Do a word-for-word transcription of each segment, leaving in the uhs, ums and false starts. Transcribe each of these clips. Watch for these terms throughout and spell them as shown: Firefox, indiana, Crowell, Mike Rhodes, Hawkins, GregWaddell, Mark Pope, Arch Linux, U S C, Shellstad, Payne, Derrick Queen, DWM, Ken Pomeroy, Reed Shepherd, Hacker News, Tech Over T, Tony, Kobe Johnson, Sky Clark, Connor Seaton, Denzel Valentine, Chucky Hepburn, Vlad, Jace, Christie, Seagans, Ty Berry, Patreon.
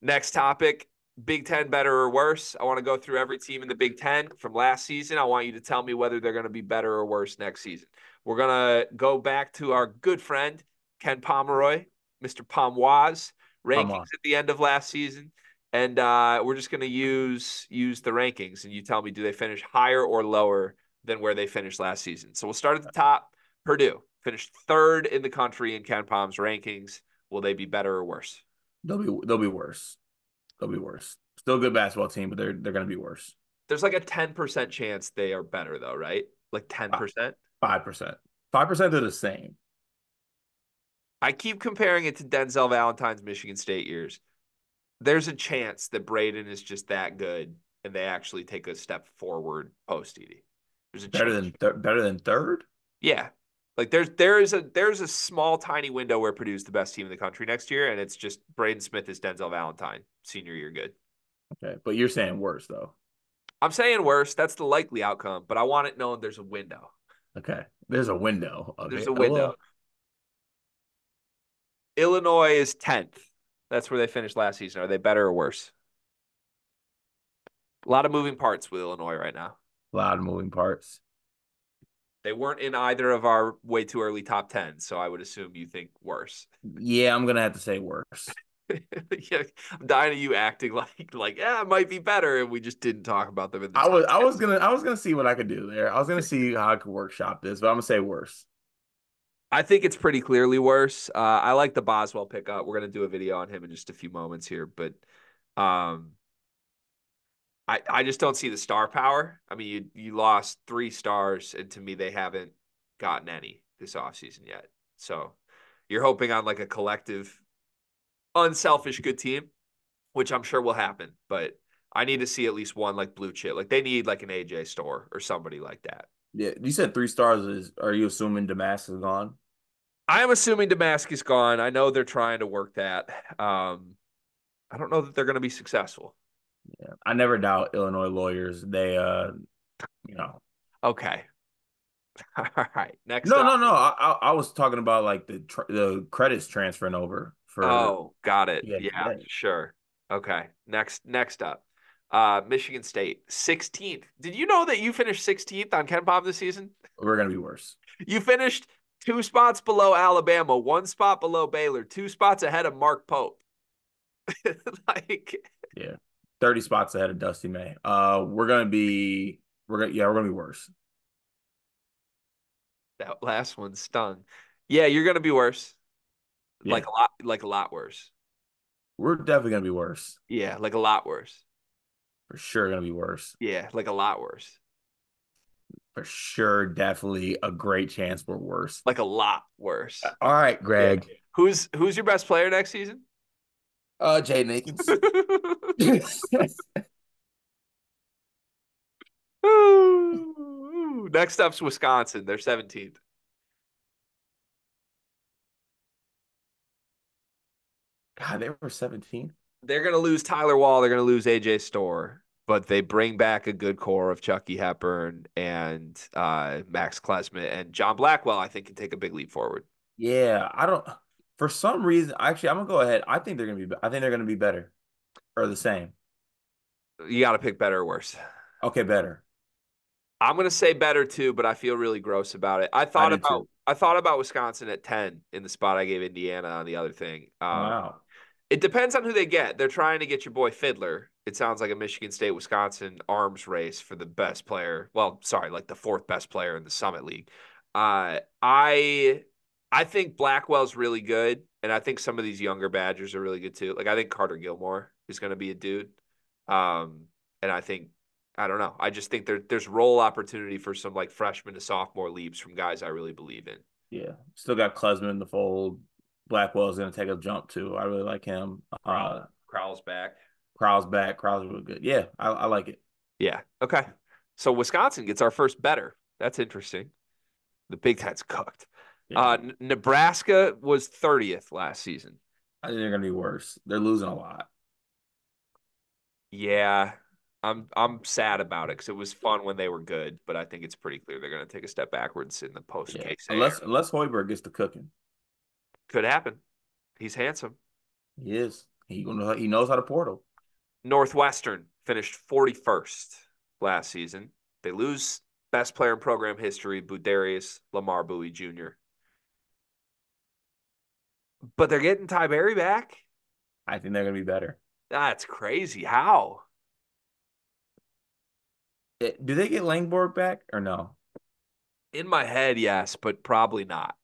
Next topic, Big Ten better or worse. I want to go through every team in the Big Ten from last season. I want you to tell me whether they're going to be better or worse next season. We're going to go back to our good friend, Ken Pomeroy, Mister Pomwaz, rankings at the end of last season. And uh, we're just going to use use the rankings. And you tell me, do they finish higher or lower than where they finished last season? So we'll start at the top. Purdue finished third in the country in Ken Pom's rankings. Will they be better or worse? They'll be they'll be worse. They'll be worse. Still a good basketball team, but they're they're going to be worse. There's like a ten percent chance they are better, though, right? Like ten percent? five percent. five percent are the same. I keep comparing it to Denzel Valentine's Michigan State years. There's a chance that Braden is just that good and they actually take a step forward post-E D. There's a better chance. than th- better than third? Yeah. Like there's there is a there's a small tiny window where Purdue's the best team in the country next year, and it's just Braden Smith is Denzel Valentine senior year good. Okay, but you're saying worse though. I'm saying worse. That's the likely outcome, but I want it known there's a window. Okay, there's a window. Okay. There's a window. Illinois is tenth. That's where they finished last season. Are they better or worse? A lot of moving parts with Illinois right now. A lot of moving parts. They weren't in either of our way too early top ten, so I would assume you think worse. Yeah, I'm going to have to say worse. Yeah, I'm dying of you acting like, like, yeah, it might be better, and we just didn't talk about them. In the I was, I was going to I was gonna see what I could do there. I was going to see how I could workshop this, but I'm going to say worse. I think it's pretty clearly worse. Uh, I like the Boswell pickup. We're going to do a video on him in just a few moments here, but um, I, I just don't see the star power. I mean, you you lost three stars, and to me, they haven't gotten any this offseason yet. So you're hoping on like a collective, unselfish good team, which I'm sure will happen, but I need to see at least one like blue chip. Like they need like an A J Storr or somebody like that. Yeah, you said three stars. Is are you assuming Damascus is gone? I am assuming Damascus is gone. I know they're trying to work that. Um, I don't know that they're going to be successful. Yeah, I never doubt Illinois lawyers. They, uh, you know. Okay. All right. Next. No, up. no, no. I, I was talking about like the tr- the credits transferring over for. Oh, got it. Yeah, yeah, sure. Okay. Next. Next up. Uh, Michigan State, sixteenth. Did you know that you finished sixteenth on Ken Pom this season? We're going to be worse. You finished two spots below Alabama, one spot below Baylor, two spots ahead of Mark Pope. Like, yeah, thirty spots ahead of Dusty May. Uh, we're going to be, we're going to, yeah, we're going to be worse. That last one stung. Yeah, you're going to be worse. Yeah. Like a lot, like a lot worse. We're definitely going to be worse. Yeah, like a lot worse. For sure going to be worse. Yeah, like a lot worse. For sure, definitely a great chance we're worse. Like a lot worse. All right, Greg. Yeah. Who's who's your best player next season? Uh, Jay Nakins. Next up's Wisconsin. They're seventeenth. God, they were seventeenth? They're going to lose Tyler Wall. They're going to lose A J Storr, but they bring back a good core of Chucky Hepburn and uh, Max Klesman and John Blackwell, I think, can take a big leap forward. Yeah, I don't – for some reason – actually, I'm going to go ahead. I think they're going to be – I think they're going to be better or the same. You got to pick better or worse. Okay, better. I'm going to say better too, but I feel really gross about it. I thought I about too. I thought about Wisconsin at ten in the spot I gave Indiana on the other thing. Um, wow. It depends on who they get. They're trying to get your boy Fiddler. It sounds like a Michigan State-Wisconsin arms race for the best player. Well, sorry, like the fourth best player in the Summit League. Uh, I I think Blackwell's really good, and I think some of these younger Badgers are really good too. Like I think Carter Gilmore is going to be a dude. Um, and I think, I don't know, I just think there, there's role opportunity for some like freshman to sophomore leaps from guys I really believe in. Yeah, still got Klesman in the fold. Blackwell is going to take a jump, too. I really like him. Uh, Crowell's back. Crowell's back. Crowell's really good. Yeah, I, I like it. Yeah, okay. So Wisconsin gets our first better. That's interesting. The Big Ten's cooked. Yeah. Uh, N- Nebraska was thirtieth last season. I think they're going to be worse. They're losing a lot. Yeah, I'm I'm sad about it because it was fun when they were good, but I think it's pretty clear they're going to take a step backwards in the post-case. Yeah. Unless, unless Hoiberg gets to cooking. Could happen. He's handsome. He is. He gonna he knows how to portal. Northwestern finished forty-first last season. They lose best player in program history, Budarius Lamar Bowie Junior But they're getting Ty Berry back. I think they're gonna be better. That's crazy. How? Do they get Langborg back or no? In my head, yes, but probably not.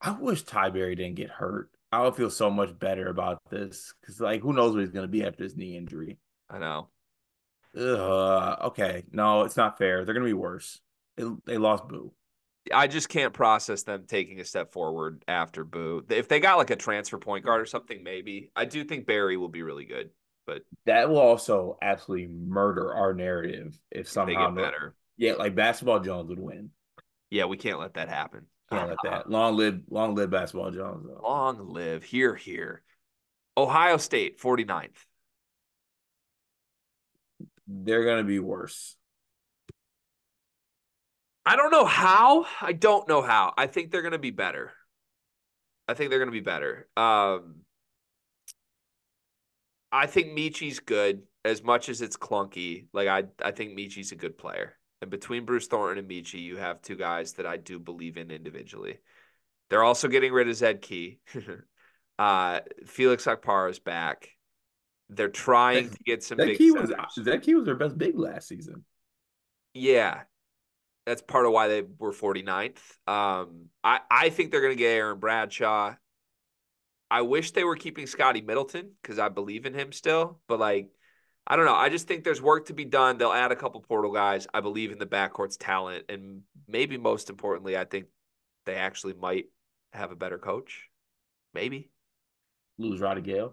I wish Ty Berry didn't get hurt. I would feel so much better about this because, like, who knows what he's going to be after his knee injury. I know. Ugh, okay, no, it's not fair. They're going to be worse. It, they lost Boo. I just can't process them taking a step forward after Boo. If they got, like, a transfer point guard or something, maybe. I do think Barry will be really good. But that will also absolutely murder our narrative if somehow they get better. Yeah, like Basketball Jones would win. Yeah, we can't let that happen. Can't uh, let that. Long live, long live Basketball Jones. Though. Long live. Here, here. Ohio State, forty-ninth. They're going to be worse. I don't know how. I don't know how. I think they're going to be better. I think they're going to be better. Um, I think Meechie's good as much as it's clunky. Like, I, I think Meechie's a good player. And between Bruce Thornton and Meechie, you have two guys that I do believe in individually. They're also getting rid of Zed Key. uh, Felix Akpara is back. They're trying that, to get some that big. Key was, Zed Key was their best big last season. Yeah. That's part of why they were forty-ninth. Um, I, I think they're going to get Aaron Bradshaw. I wish they were keeping Scotty Middleton because I believe in him still. But, like, I don't know. I just think there's work to be done. They'll add a couple portal guys. I believe in the backcourt's talent. And maybe most importantly, I think they actually might have a better coach. Maybe. Lose Roddy Gale.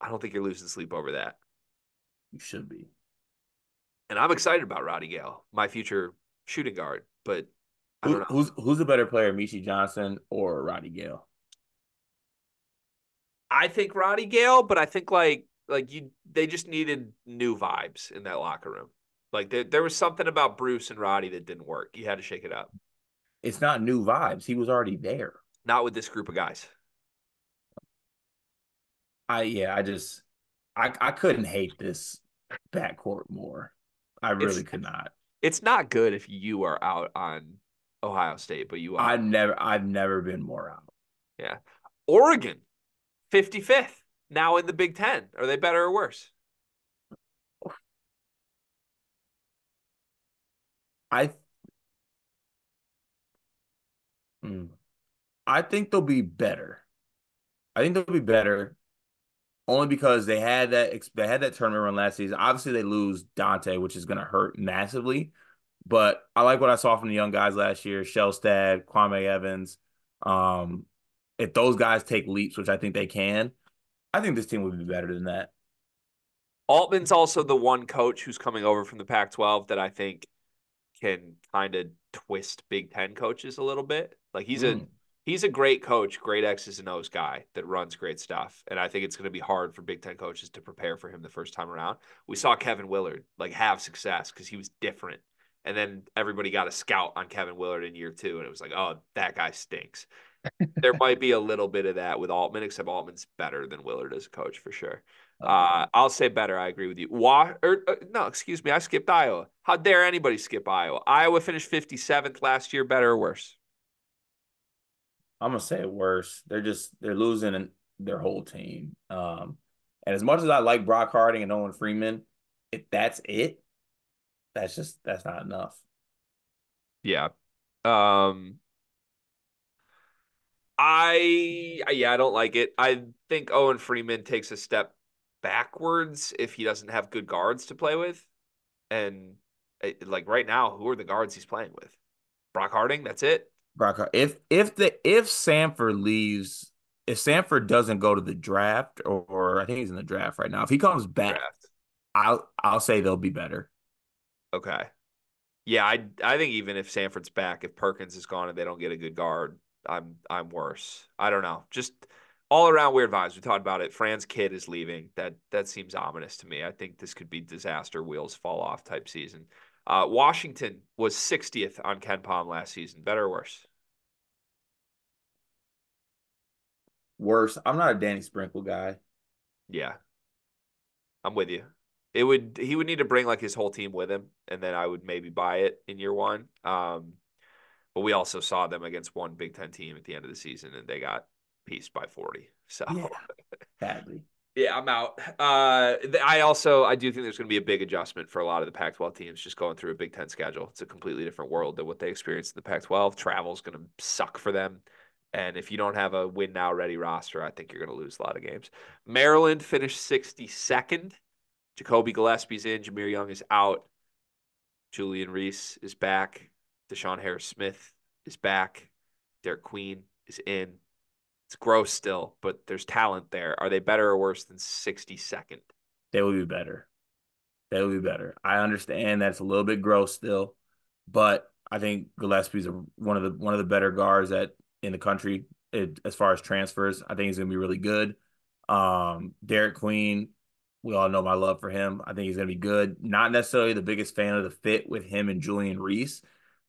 I don't think you're losing sleep over that. You should be. And I'm excited about Roddy Gale, my future shooting guard. But I don't know. Who's, who's a better player, Meechie Johnson or Roddy Gale? I think Roddy Gale, but I think, like, Like you, they just needed new vibes in that locker room. Like there, there was something about Bruce and Roddy that didn't work. You had to shake it up. It's not new vibes. He was already there. Not with this group of guys. I yeah. I just, I I couldn't hate this backcourt more. I really it's, could not. It's not good if you are out on Ohio State, but you are. I've never, I've never been more out. Yeah, Oregon, fifty-fifth. Now in the Big Ten. Are they better or worse? I th- I think they'll be better. I think they'll be better only because they had that they had that tournament run last season. Obviously, they lose Dante, which is going to hurt massively. But I like what I saw from the young guys last year, Shellstad, Kwame Evans. Um, if those guys take leaps, which I think they can, I think this team would be better than that. Altman's also the one coach who's coming over from the Pac twelve that I think can kind of twist Big Ten coaches a little bit. Like he's mm. a he's a great coach, great X's and O's guy that runs great stuff. And I think it's going to be hard for Big Ten coaches to prepare for him the first time around. We saw Kevin Willard like have success because he was different. And then everybody got a scout on Kevin Willard in year two, and it was like, oh, that guy stinks. There might be a little bit of that with Altman, except Altman's better than Willard as a coach for sure. Uh, I'll say better. I agree with you. Wa- or, uh, no, excuse me. I skipped Iowa. How dare anybody skip Iowa? Iowa finished fifty-seventh last year. Better or worse? I'm going to say worse. They're just – they're losing their whole team. Um, and as much as I like Brock Harding and Owen Freeman, if that's it, that's just – that's not enough. Yeah. Um I yeah, I don't like it. I think Owen Freeman takes a step backwards if he doesn't have good guards to play with. And like right now, who are the guards he's playing with? Brock Harding, that's it. Brock Harding. If if the if Sanford leaves, if Sanford doesn't go to the draft, or, or I think he's in the draft right now. If he comes back, draft. I'll I'll say they'll be better. Okay. Yeah, I I think even if Sanford's back, if Perkins is gone and they don't get a good guard, I'm I'm worse. I don't know. Just all around weird vibes. We talked about it. Fran's kid is leaving. That that seems ominous to me. I think this could be disaster wheels fall off type season. Uh, Washington was sixtieth on KenPom last season. Better or worse? worse. I'm not a Danny Sprinkle guy. Yeah, I'm with you. It would he would need to bring like his whole team with him, and then I would maybe buy it in year one. Um, but we also saw them against one Big Ten team at the end of the season, and they got pieced by forty. So yeah, badly. Yeah, I'm out. Uh, I also I do think there's going to be a big adjustment for a lot of the Pac twelve teams just going through a Big Ten schedule. It's a completely different world than what they experienced in the Pac twelve. Travel's going to suck for them. And if you don't have a win-now-ready roster, I think you're going to lose a lot of games. Maryland finished sixty-second. Jacoby Gillespie's in. Jameer Young is out. Julian Reese is back. Deshaun Harris-Smith is back. Derrick Queen is in. It's gross still, but there's talent there. Are they better or worse than sixty-second? They will be better. They will be better. I understand that's a little bit gross still, but I think Gillespie's a, one of the one of the better guards at – in the country it, as far as transfers. I think he's going to be really good. Um, Derrick Queen, we all know my love for him. I think he's going to be good. Not necessarily the biggest fan of the fit with him and Julian Reese,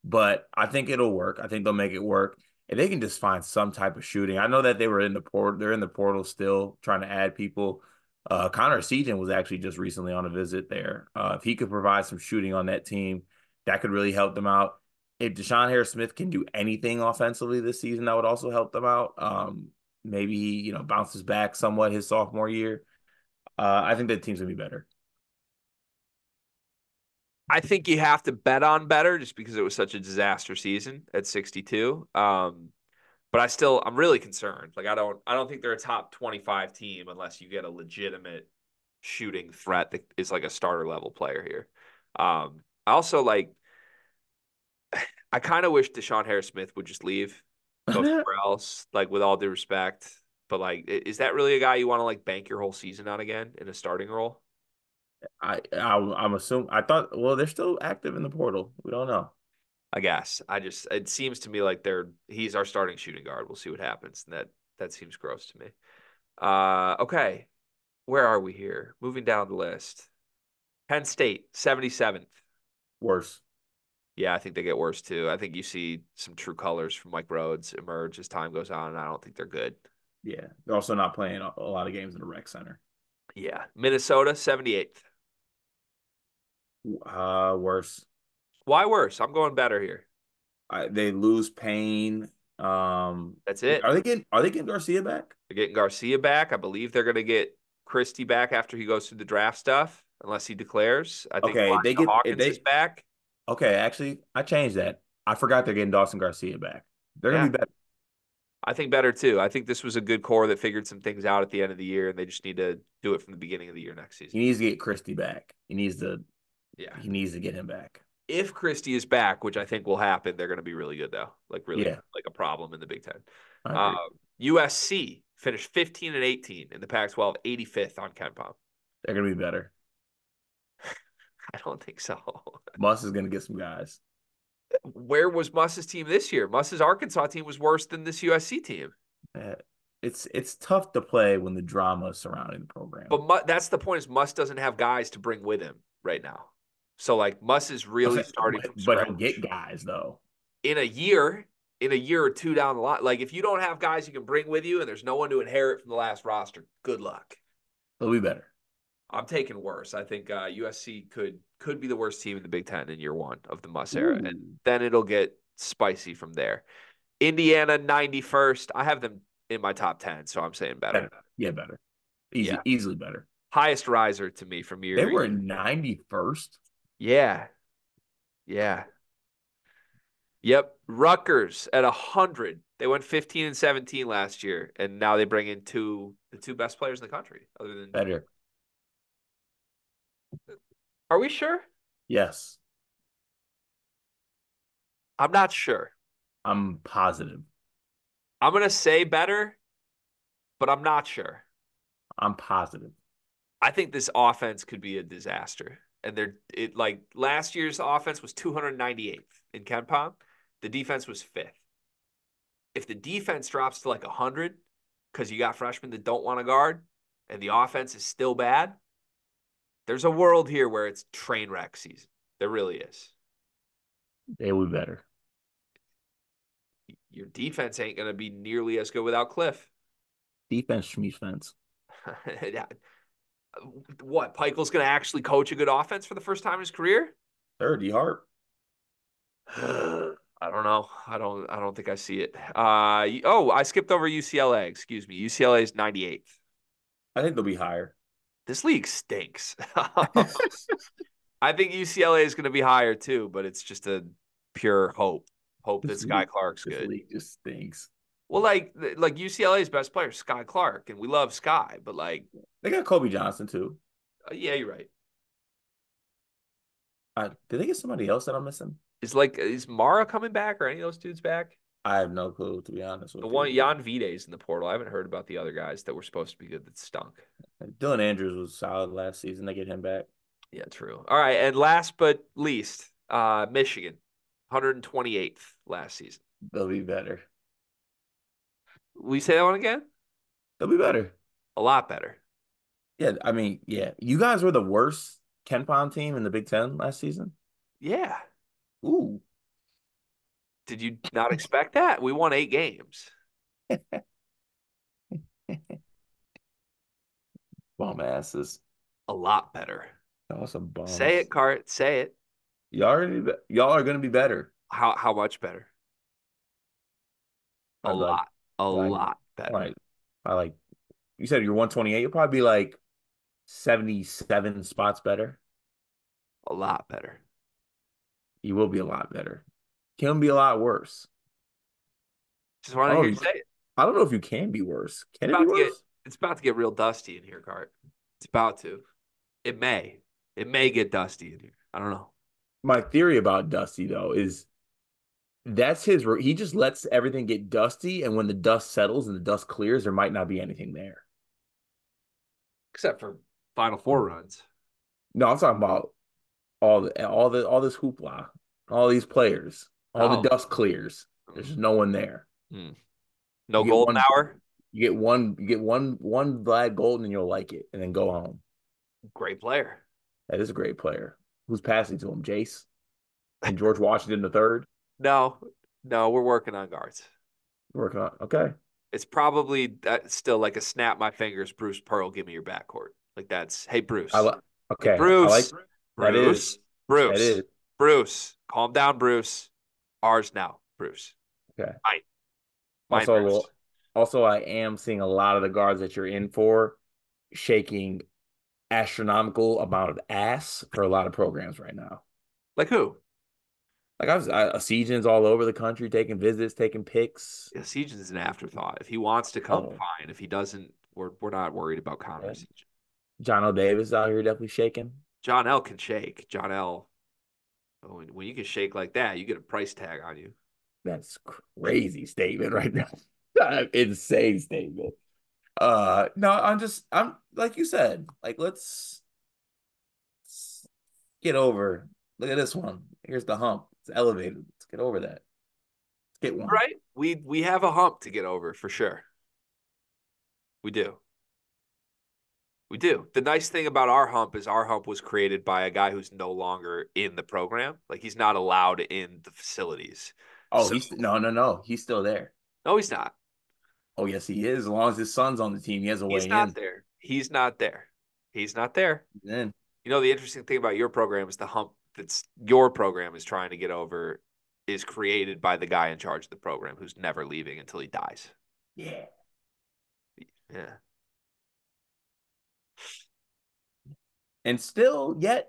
but I think it'll work. I think they'll make it work. If they can just find some type of shooting. I know that they were in the port. They're in the portal still trying to add people. Uh, Connor Seaton was actually just recently on a visit there. Uh, if he could provide some shooting on that team, that could really help them out. If Deshaun Harris-Smith can do anything offensively this season, that would also help them out. Um, maybe he, you know, bounces back somewhat his sophomore year. Uh, I think that team's going to be better. I think you have to bet on better just because it was such a disaster season at sixty-two. Um, but I still, I'm really concerned. Like, I don't, I don't think they're a top twenty-five team unless you get a legitimate shooting threat that is like a starter level player here. Um, I also like, I kind of wish Deshaun Harris-Smith would just leave, go somewhere else, like with all due respect. But, like, is that really a guy you want to, like, bank your whole season on again in a starting role? I, I, I'm assuming – I thought – well, they're still active in the portal. We don't know. I guess. I just – it seems to me like they're – he's our starting shooting guard. We'll see what happens. And that, that seems gross to me. Uh, okay. Where are we here? Moving down the list. Penn State, seventy-seventh. Worse. Yeah, I think they get worse, too. I think you see some true colors from Mike Rhodes emerge as time goes on, and I don't think they're good. Yeah. They're also not playing a lot of games in the rec center. Yeah. Minnesota, seventy-eighth. Uh, worse. Why worse? I'm going better here. I, they lose Payne. Um, That's it. Are they getting Are they getting Garcia back? They're getting Garcia back. I believe they're going to get Christie back after he goes through the draft stuff, unless he declares. I think okay, they get, Hawkins they, is back. Okay, actually, I changed that. I forgot they're getting Dawson Garcia back. They're yeah. going to be better. I think better, too. I think this was a good core that figured some things out at the end of the year, and they just need to do it from the beginning of the year next season. He needs to get Christie back. He needs to yeah. He needs to get him back. If Christie is back, which I think will happen, they're going to be really good, though. Like, really, yeah. like a problem in the Big Ten. Uh, U S C finished fifteen and eighteen in the Pac twelve, eighty-fifth on Ken Pom. They're going to be better. I don't think so. Muss is going to get some guys. Where was Muss's team this year? Muss's Arkansas team was worse than this U S C team. Uh, it's it's tough to play when the drama is surrounding the program. But Mu- that's the point is Muss doesn't have guys to bring with him right now. So, like, Muss is really like, starting but, from scratch. But he'll get guys, though. In a year, in a year or two down the line. Like, if you don't have guys you can bring with you and there's no one to inherit from the last roster, good luck. It'll be better. I'm taking worse. I think uh, U S C could could be the worst team in the Big Ten in year one of the Muss era, Ooh. and then it'll get spicy from there. Indiana, ninety-first. I have them in my top ten, so I'm saying better. better. Yeah, better. Easy, yeah. Easily better. Highest riser to me from year. They were ninety-first? Yeah. Yeah. Yep. Rutgers at one hundred. They went fifteen and seventeen last year, and now they bring in two the two best players in the country. Other than better. Are we sure? Yes. I'm not sure. I'm positive. I'm going to say better, but I'm not sure. I'm positive. I think this offense could be a disaster. And they're it like last year's offense was two hundred ninety-eighth in KenPom. The defense was fifth. If the defense drops to like one hundred because you got freshmen that don't want to guard and the offense is still bad, there's a world here where it's train wreck season. There really is. They would be better. Your defense ain't going to be nearly as good without Cliff. defense from each fence. What, Pikel's going to actually coach a good offense for the first time in his career? Sure, D Harp. I don't know. I don't. I don't think I see it. Uh, oh, I skipped over U C L A. Excuse me. U C L A is ninety-eighth. I think they'll be higher. This league stinks. I think U C L A is going to be higher too, but it's just a pure hope. Hope this that Sky league, Clark's this good. League just stinks. Well, like like U C L A's best player is Sky Clark, and we love Sky, but like they got Kobe Johnson too. Uh, yeah, you're right. Uh, did they get somebody else that I'm missing? Is like is Mara coming back or any of those dudes back? I have no clue, to be honest with you. The one Jan Vide's in the portal. I haven't heard about the other guys that were supposed to be good that stunk. Dylan Andrews was solid last season. They get him back. Yeah, true. All right, and last but least, uh, Michigan, one hundred twenty-eighth last season. They'll be better. We say that one again? They'll be better. A lot better. Yeah, I mean, yeah. You guys were the worst Ken Pom team in the Big Ten last season? Yeah. Ooh. Did you not expect that? We won eight games. Bum asses. A lot better. Awesome. Bums. Say it, Cart. Say it. Y'all are gonna be, y'all are gonna be better. How how much better? A I'd lot. Like, a like, lot better. Like, I like you said you're one twenty-eight, you'll probably be like seventy-seven spots better. A lot better. You will be a lot better. Can be a lot worse. Just want to hear you say it. I don't know if you can be worse. Can it be worse? Get, it's about to get real dusty in here, Cart. It's about to. It may. It may get dusty in here. I don't know. My theory about Dusty, though, is that's his – he just lets everything get dusty, and when the dust settles and the dust clears, there might not be anything there. Except for Final Four runs. No, I'm talking about all the, all the, all this hoopla, all these players. All oh. the dust clears. There's no one there. Hmm. No golden one, hour? You get one you get one one Vlad Golden and you'll like it and then go home. Great player. That is a great player. Who's passing to him? Jace? And George Washington the third? No. No, we're working on guards. We're working on okay. It's probably that's still like a snap my fingers, Bruce Pearl, give me your backcourt. Like that's hey Bruce. I li- okay. Hey, Bruce. I like Bruce. That is. Bruce. That is. Bruce. Calm down, Bruce. Ours now, Bruce. Okay. Mine. Mine also, Bruce. Well, also, I am seeing a lot of the guards that you're in for shaking astronomical amount of ass for a lot of programs right now. Like who? Like I was, I, Seagans all over the country taking visits, taking pics. Yeah, Seagans is an afterthought. If he wants to come, oh. fine. If he doesn't, we're we're not worried about Connor. Yeah. John L. Davis out here definitely shaking. John L. can shake. John L. When you can shake like that, you get a price tag on you. That's crazy statement right now. Insane statement. Uh, no, I'm just, I'm like you said, like let's, let's get over. Look at this one. Here's the hump. It's elevated. Let's get over that. Let's get one. Right? We we have a hump to get over for sure. We do. We do. The nice thing about our hump is our hump was created by a guy who's no longer in the program. Like, he's not allowed in the facilities. Oh, so, he's, no, no, no. He's still there. No, he's not. Oh, yes, he is. As long as his son's on the team, he has a way in. He's not there. He's not there. He's not there. He's in. You know, the interesting thing about your program is the hump that's your program is trying to get over is created by the guy in charge of the program who's never leaving until he dies. Yeah. Yeah. And still, yet,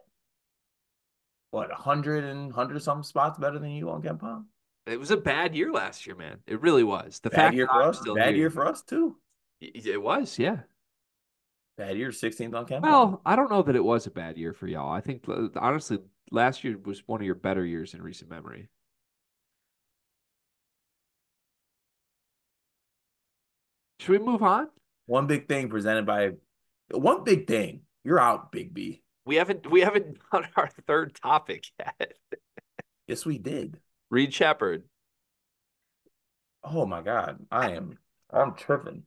what, one hundred and one hundred something spots better than you on Ken Pom? It was a bad year last year, man. It really was. The bad fact year for us. Still bad here, year for us, too. It was, yeah. Bad year, sixteenth on Ken Pom. Well, I don't know that it was a bad year for y'all. I think, honestly, last year was one of your better years in recent memory. Should we move on? One big thing presented by – one big thing. You're out, Big B. We haven't we haven't done our third topic yet. Yes, we did. Reed Shepherd. Oh my God, I am I'm tripping.